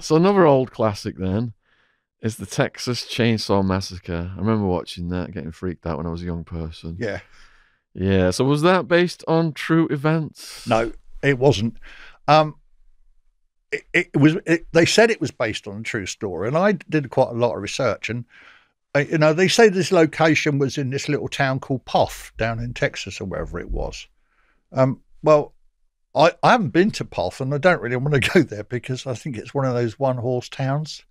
So another old classic then is The Texas Chain Saw Massacre. I remember watching that, getting freaked out when I was a young person. Yeah. Yeah, so was that based on true events? No, it wasn't. They said it was based on a true story, and I did quite a lot of research, and you know, they say this location was in this little town called Poth down in Texas or wherever it was. Well, I haven't been to Poth, and I don't really want to go there because I think it's one of those one-horse towns.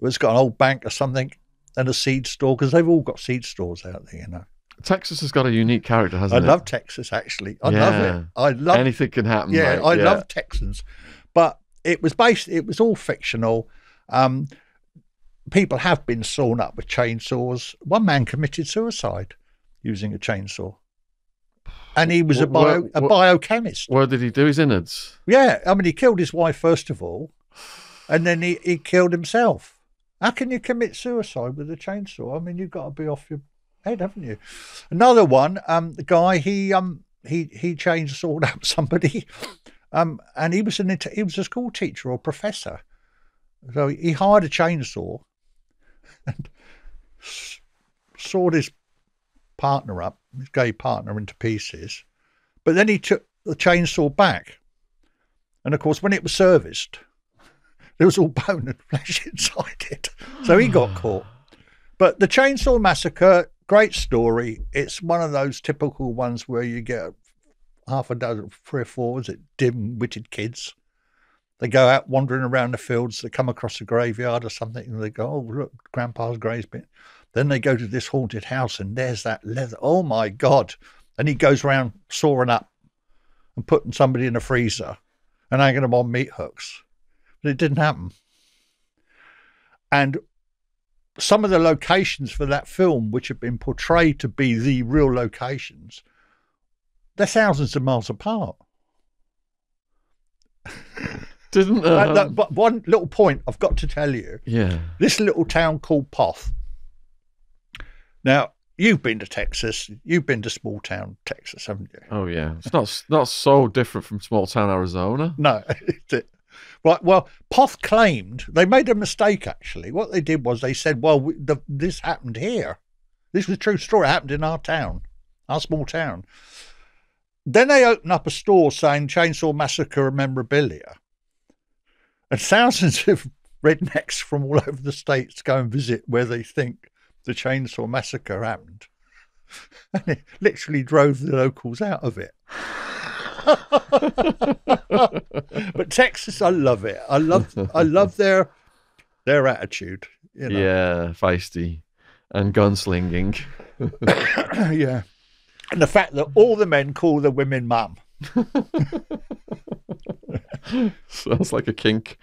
It's got an old bank or something and a seed store, because they've all got seed stores out there, you know. Texas has got a unique character, hasn't it? I love Texas, actually. I love it. Anything can happen. Yeah, right? I love Texans. But it was all fictional. People have been sawn up with chainsaws. One man committed suicide using a chainsaw. And he was a biochemist. What did he do? His innards? Yeah. I mean, he killed his wife, first of all, and then he killed himself. How can you commit suicide with a chainsaw? I mean, you've got to be off your head, haven't you? Another one, the guy, he chainsawed up somebody, and he was a school teacher or professor. So he hired a chainsaw and sawed his partner up, his gay partner, into pieces. But then he took the chainsaw back, and of course when it was serviced, there was all bone and flesh inside it, so he got caught. But The Chainsaw Massacre, great story. It's one of those typical ones where you get half a dozen, 3 or 4, is it, dim-witted kids. They go out wandering around the fields, they come across a graveyard or something, and they go, oh, look, Grandpa's grave's been... Then they go to this haunted house, and there's that leather. Oh, my God. And he goes around sawing up and putting somebody in a freezer and hanging them on meat hooks. But it didn't happen. And some of the locations for that film, which have been portrayed to be the real locations, they're thousands of miles apart. Didn't but one little point I've got to tell you. Yeah. This little town called Poth. Now, you've been to Texas. You've been to small town Texas, haven't you? Oh, yeah. It's not so different from small town Arizona. No. Right. Well, Poth claimed, they made a mistake, actually. What they did was they said, well, this happened here. This was a true story. It happened in our town, our small town. Then they opened up a store saying Chainsaw Massacre memorabilia. And thousands of rednecks from all over the states go and visit where they think the Chainsaw Massacre happened. And it literally drove the locals out of it. But Texas, I love it. I love their attitude. You know? Yeah, feisty and gunslinging. Yeah. And the fact that all the men call the women mum. Sounds like a kink.